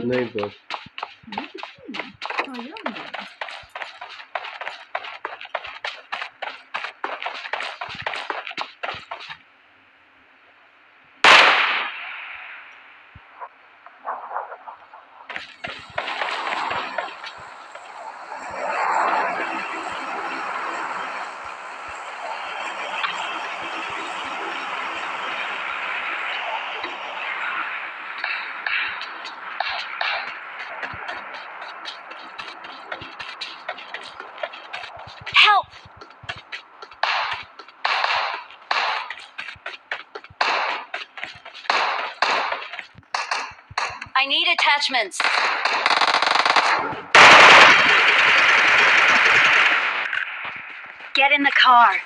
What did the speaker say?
neighbor. I need attachments. Get in the car.